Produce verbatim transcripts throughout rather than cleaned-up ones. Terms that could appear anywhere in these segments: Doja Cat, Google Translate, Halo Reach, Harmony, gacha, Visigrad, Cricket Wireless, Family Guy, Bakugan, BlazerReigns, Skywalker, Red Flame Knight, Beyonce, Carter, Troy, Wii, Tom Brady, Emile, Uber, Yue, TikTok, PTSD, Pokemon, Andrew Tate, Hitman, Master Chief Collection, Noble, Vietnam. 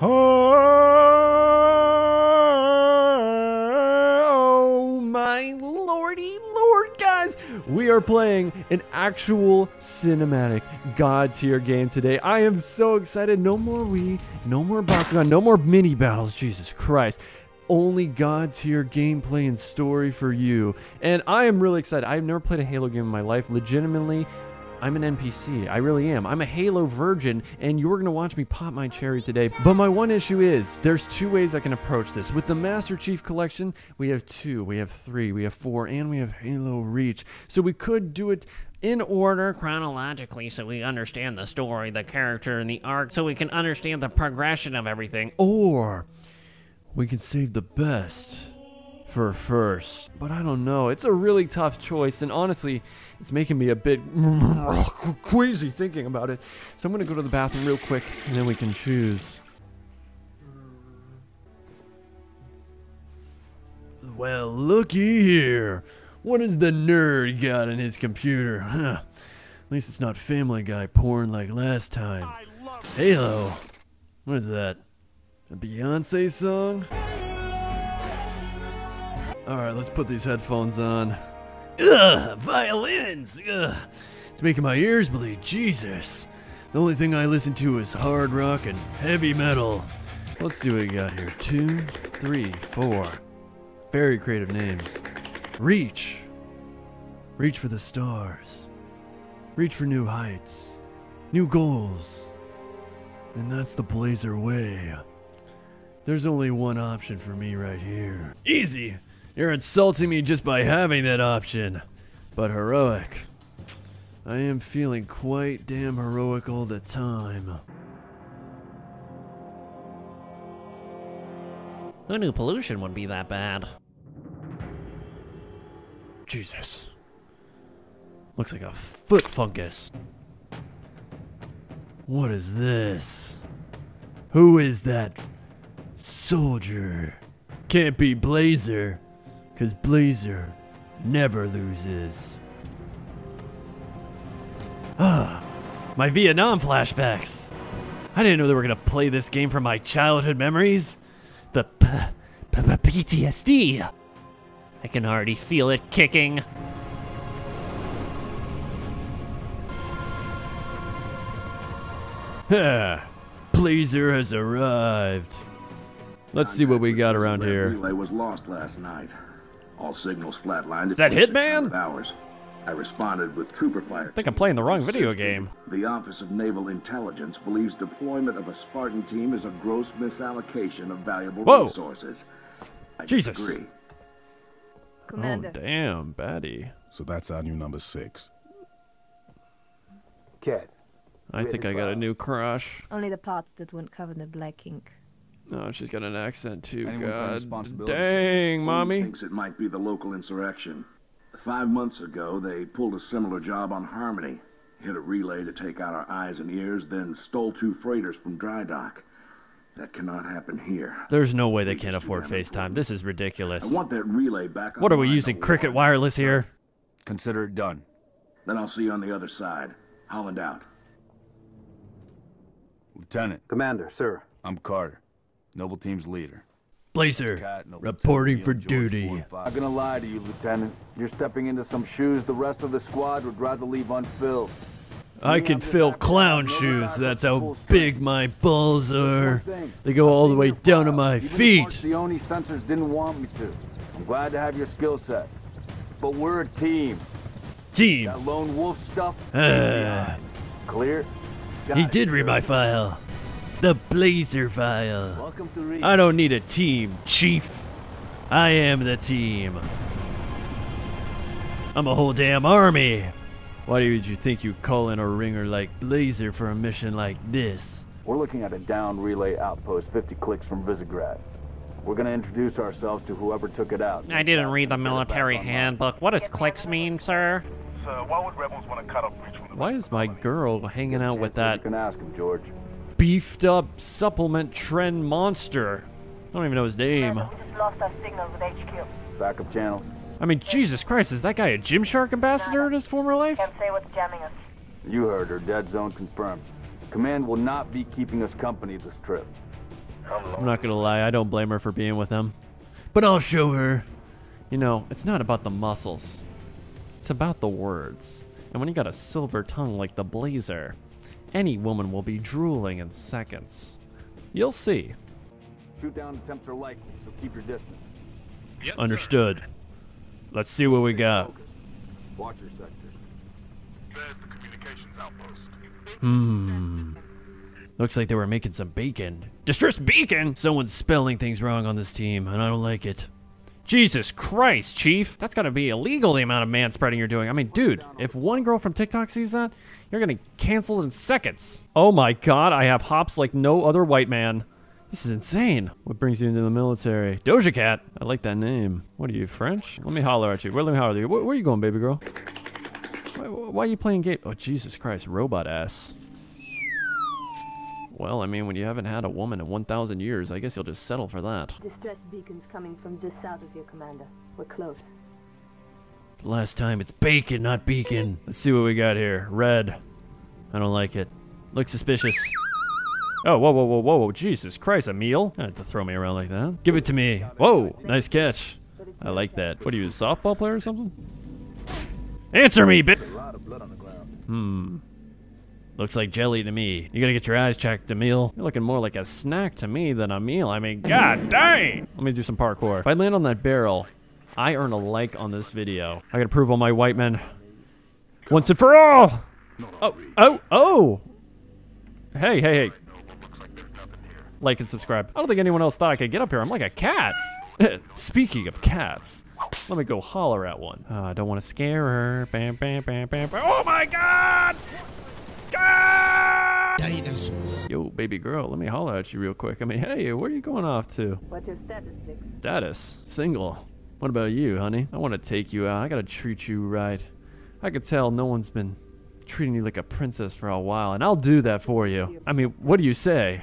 Oh my lordy lord, guys, we are playing an actual cinematic god tier game today. I am so excited. No more Wii, no more Bakugan, no more mini battles. Jesus Christ. Only god tier gameplay and story for you. And I am really excited. I've never played a Halo game in my life. Legitimately, I'm an N P C. I really am. I'm a Halo virgin, and you're going to watch me pop my cherry today. But my one issue is, there's two ways I can approach this. With the Master Chief Collection, we have two, we have three, we have four, and we have Halo Reach. So we could do it in order chronologically so we understand the story, the character, and the arc, so we can understand the progression of everything. Or we can save the best for first. But I don't know, it's a really tough choice, and honestly it's making me a bit queasy thinking about it. So I'm gonna go to the bathroom real quick and then we can choose. Well, looky here, what has the nerd got in his computer? Huh. At least it's not Family Guy porn like last time. Halo, what is that, a Beyonce song? Alright, let's put these headphones on. Ugh, violins! Ugh. It's making my ears bleed, Jesus. The only thing I listen to is hard rock and heavy metal. Let's see what we got here. Two, three, four. Very creative names. Reach. Reach for the stars. Reach for new heights. New goals. And that's the Blazer way. There's only one option for me right here. Easy! You're insulting me just by having that option. But heroic. I am feeling quite damn heroic all the time. Who knew pollution would be that bad? Jesus. Looks like a foot fungus. What is this? Who is that soldier? Can't be Blazer. Because Blazer never loses. Ah, my Vietnam flashbacks. I didn't know they were going to play this game from my childhood memories. The P P P T S D. I can already feel it kicking. Huh, Blazer has arrived. Let's see what we got around here. Relay was lost last night. All signals flatlined. Is that Hitman? Hours. I responded with trooper fire. I think I'm playing the wrong video game. The Office of Naval Intelligence believes deployment of a Spartan team is a gross misallocation of valuable Whoa. resources. I Jesus. Disagree. Commander. Oh, damn, baddie. So that's our new number six. Kat. I think I got well. a new crush. Only the parts that weren't covered in black ink. Oh, she's got an accent too. God dang, mommy. Thinks it might be the local insurrection. Five months ago, they pulled a similar job on Harmony. Hit a relay to take out our eyes and ears, then stole two freighters from Dry Dock. That cannot happen here. There's no way they can't afford FaceTime. This is ridiculous. I want that relay back. What are we using, Cricket Wireless here? Consider it done. Then I'll see you on the other side. Holland out. Lieutenant. Commander, sir. I'm Carter. Noble team's leader. Blazer, Kat, reporting for duty. I'm not gonna lie to you, Lieutenant. You're stepping into some shoes the rest of the squad would rather leave unfilled. I can fill clown shoes. That's how big my balls are. They go all the way down to my feet. The only sensors didn't want me to. I'm glad to have your skill set, but we're a team. Team. That lone wolf stuff. Uh, Clear. Got he it. did read my file. The Blazer file. I don't need a team, Chief. I am the team. I'm a whole damn army. Why did you think you'd call in a ringer like Blazer for a mission like this? We're looking at a down relay outpost fifty clicks from Visigrad. We're gonna introduce ourselves to whoever took it out. I didn't read the military handbook. What does clicks mean, sir? Sir, why would rebels want to cut off reach from the Why is my girl hanging out with that? You can ask him, George. Beefed up supplement trend monster. I don't even know his name. We've lost our signal with H Q. Backup channels. I mean, Jesus Christ, is that guy a Gymshark ambassador in his former life? Can't say what's jamming us. You heard her. Dead zone confirmed. Command will not be keeping us company this trip. I'm not gonna lie, I don't blame her for being with them. But I'll show her. You know, it's not about the muscles. It's about the words. And when you got a silver tongue like the Blazer, any woman will be drooling in seconds. You'll see. Shoot down attempts are likely, so keep your distance. Yes, understood. Sir. Let's see what Stay we got. Focused. Watch your sectors. There's the communications outpost. Hmm. Looks like they were making some bacon. Distress beacon! Someone's spelling things wrong on this team, and I don't like it. Jesus Christ, Chief! That's gotta be illegal, the amount of man-spreading you're doing. I mean, dude, if one girl from TikTok sees that, you're gonna cancel in seconds. Oh my god, I have hops like no other white man. This is insane. What brings you into the military? Doja Cat. I like that name. What are you, French? Let me holler at you. Wait, let me holler at you. Where, where are you going, baby girl? Why, why are you playing game? Oh, Jesus Christ, robot ass. Well, I mean, when you haven't had a woman in one thousand years, I guess you'll just settle for that. Distress beacon's coming from just south of here, Commander. We're close. Last time, it's bacon, not beacon. Let's see what we got here. Red. I don't like it. Looks suspicious. Oh, whoa, whoa, whoa, whoa, Jesus Christ, Emile? I had to throw me around like that. Give it to me. Whoa, nice catch. I like that. What are you, a softball player or something? Answer me, bitch! Hmm. Looks like jelly to me. You gotta get your eyes checked, Emile. You're looking more like a snack to me than a meal. I mean, god dang! Let me do some parkour. If I land on that barrel, I earn a like on this video. I gotta prove all my white men once and for all! Oh, oh, oh! Hey, hey, hey. Like and subscribe. I don't think anyone else thought I could get up here. I'm like a cat. Speaking of cats, let me go holler at one. Uh, I don't want to scare her. Bam, bam, bam, bam, bam. Oh my god! God! Dinosaurs. Yo, baby girl, let me holler at you real quick. I mean, hey, where are you going off to? What's your status, Six? Status? Single. What about you, honey? I want to take you out. I gotta treat you right. I could tell no one's been treating you like a princess for a while, and I'll do that for you. I mean, what do you say?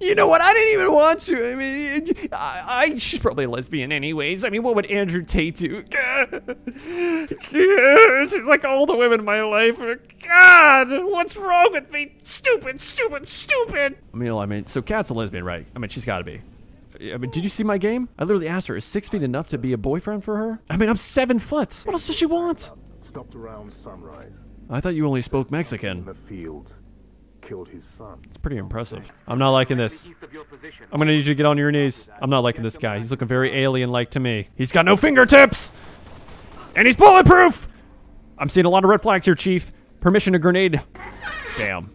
You know what? I didn't even want you. I mean, I, I she's probably a lesbian anyways. I mean, what would Andrew Tate do? God. God. She's like all the women in my life. God, what's wrong with me? Stupid, stupid, stupid. Emile, I mean, so Kat's a lesbian, right? I mean, she's got to be. I mean, did you see my game? I literally asked her, is six feet enough to be a boyfriend for her? I mean, I'm seven foot. What else does she want? Stopped around sunrise. I thought you only spoke Mexican. In the fields. Killed his son. It's pretty impressive. I'm not liking this. I'm gonna need you to get on your knees. I'm not liking this guy. He's looking very alien-like to me. He's got no fingertips! And he's bulletproof! I'm seeing a lot of red flags here, Chief. Permission to grenade. Damn.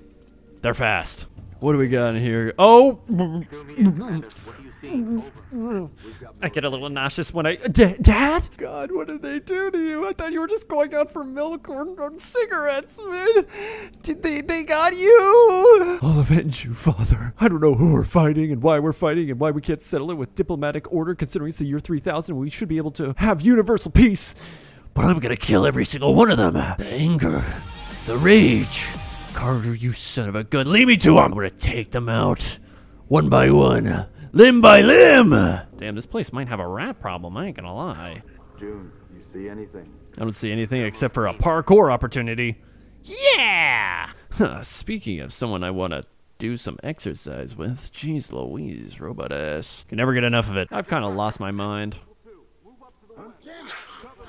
They're fast. What do we got in here? Oh! I get a little nauseous when I... D Dad? God, what did they do to you? I thought you were just going out for milk or, or cigarettes, man. Did they, they got you? I'll avenge you, Father. I don't know who we're fighting and why we're fighting and why we can't settle it with diplomatic order, considering it's the year three thousand. We should be able to have universal peace. But I'm gonna kill every single one of them. The anger. The rage. Carter, you son of a gun. Leave me to him. I'm gonna take them out. One by one. Limb by limb! Damn, this place might have a rat problem, I ain't gonna lie. June, you see anything? I don't see anything except for a parkour opportunity. Yeah! Huh, speaking of someone I wanna do some exercise with, jeez Louise, robot ass. Can never get enough of it. I've kinda lost my mind.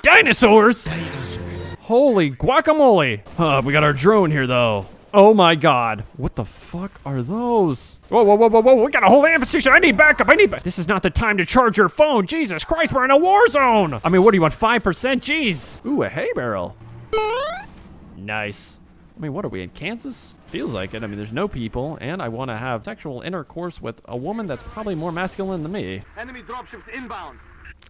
Dinosaurs! Dinosaurs. Holy guacamole! Huh, we got our drone here though. Oh my god. What the fuck are those? Whoa, whoa, whoa, whoa, whoa. We got a whole amphystation. I need backup. I need backup. This is not the time to charge your phone. Jesus Christ, we're in a war zone. I mean, what do you want? five percent? Jeez. Ooh, a hay barrel. Nice. I mean, what are we in, Kansas? Feels like it. I mean, there's no people, and I want to have sexual intercourse with a woman that's probably more masculine than me. Enemy dropships inbound.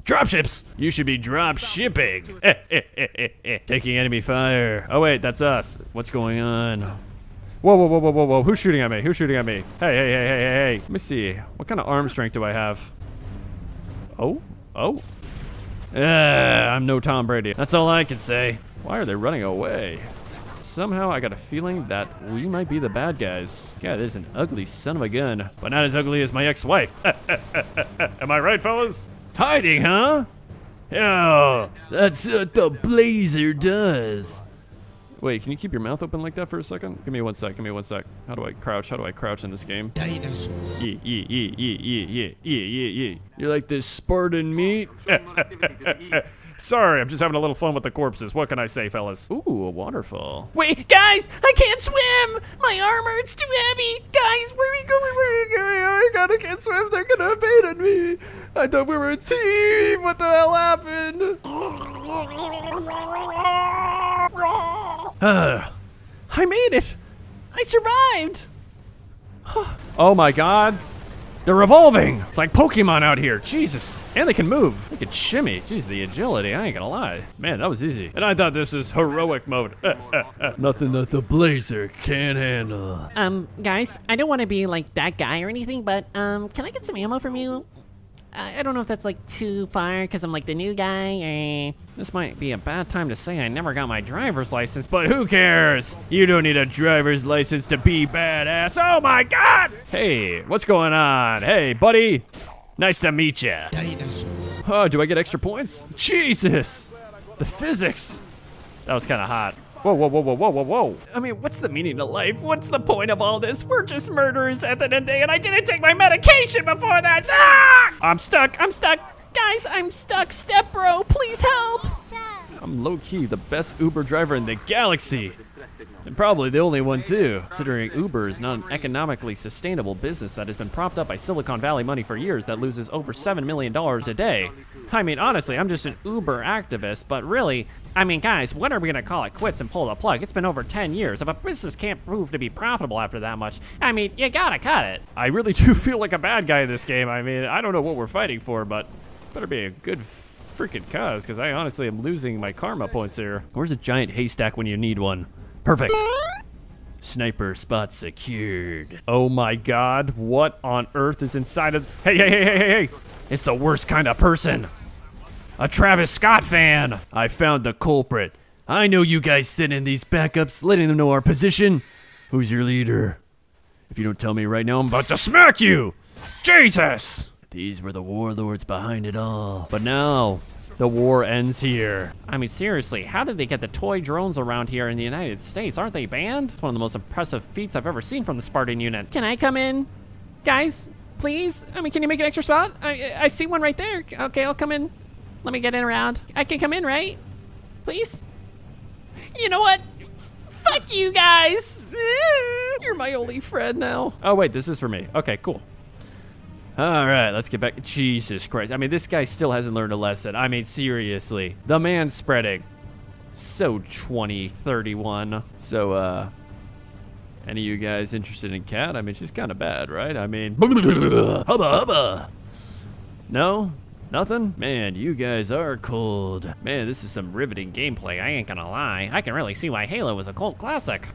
Dropships! You should be drop shipping. Eh, eh, eh, eh, eh. Taking enemy fire. Oh, wait, that's us. What's going on? Whoa, whoa, whoa, whoa, whoa, whoa. Who's shooting at me? Who's shooting at me? Hey, hey, hey, hey, hey, hey. Let me see. What kind of arm strength do I have? Oh, oh. Uh, I'm no Tom Brady. That's all I can say. Why are they running away? Somehow I got a feeling that we might be the bad guys. God, there's an ugly son of a gun. But not as ugly as my ex-wife. Am I right, fellas? Hiding, huh? Yeah, that's what the Blazer does. Wait, can you keep your mouth open like that for a second? Give me one sec. Give me one sec. How do I crouch? How do I crouch in this game? Dinosaurs. Yeah, yeah, yeah, yeah, yeah, yeah, yeah, yeah. You're like this Spartan meat. Sorry, I'm just having a little fun with the corpses. What can I say, fellas? Ooh, a waterfall. Wait, guys, I can't swim. My armor, it's too heavy. Guys, where are we going? Where are we going? Oh, God, I can't swim. They're gonna abandon me. I thought we were a team. What the hell happened? Uh, I made it. I survived. Oh my God. They're revolving! It's like Pokemon out here, Jesus. And they can move, they can shimmy. Jeez, the agility, I ain't gonna lie. Man, that was easy. And I thought this was heroic mode. Nothing that the Blazer can't handle. Um, guys, I don't wanna be like that guy or anything, but um, can I get some ammo from you? I, I don't know if that's like too far, cause I'm like the new guy, or... This might be a bad time to say I never got my driver's license, but who cares? You don't need a driver's license to be badass. Oh my God! Hey, what's going on? Hey, buddy. Nice to meet you. Oh, do I get extra points? Jesus! The physics. That was kind of hot. Whoa, whoa, whoa, whoa, whoa, whoa, whoa. I mean, what's the meaning of life? What's the point of all this? We're just murderers at the end of the day, and I didn't take my medication before this. Ah! I'm stuck, I'm stuck. Guys, I'm stuck. Step bro, please help. I'm low-key the best Uber driver in the galaxy. And probably the only one too, considering Uber is not an economically sustainable business that has been propped up by Silicon Valley money for years that loses over seven million dollars a day. I mean, honestly, I'm just an Uber activist, but really, I mean, guys, when are we gonna call it quits and pull the plug? It's been over ten years. If a business can't prove to be profitable after that much, I mean, you gotta cut it. I really do feel like a bad guy in this game. I mean, I don't know what we're fighting for, but better be a good freaking cause, because I honestly am losing my karma points here. Where's a giant haystack when you need one? Perfect. Sniper spot secured. Oh my God, what on earth is inside of... Hey, hey, hey, hey, hey, hey! It's the worst kind of person. A Travis Scott fan. I found the culprit. I know you guys sit in these backups, letting them know our position. Who's your leader? If you don't tell me right now, I'm about to smack you! Jesus! These were the warlords behind it all. But now, the war ends here. I mean, seriously, how did they get the toy drones around here in the United States? Aren't they banned? It's one of the most impressive feats I've ever seen from the Spartan unit. Can I come in? Guys, please? I mean, can you make an extra spot? I, I see one right there. Okay, I'll come in. Let me get in around. I can come in, right? Please? You know what? Fuck you guys. You're my only friend now. Oh, wait, this is for me. Okay, cool. All right, let's get back. Jesus Christ. I mean, this guy still hasn't learned a lesson. I mean, seriously. The man spreading. So twenty thirty-one. So, uh, any of you guys interested in Kat? I mean, she's kind of bad, right? I mean, hubba hubba. No? Nothing? Man, you guys are cold. Man, this is some riveting gameplay. I ain't gonna lie. I can really see why Halo is a cult classic.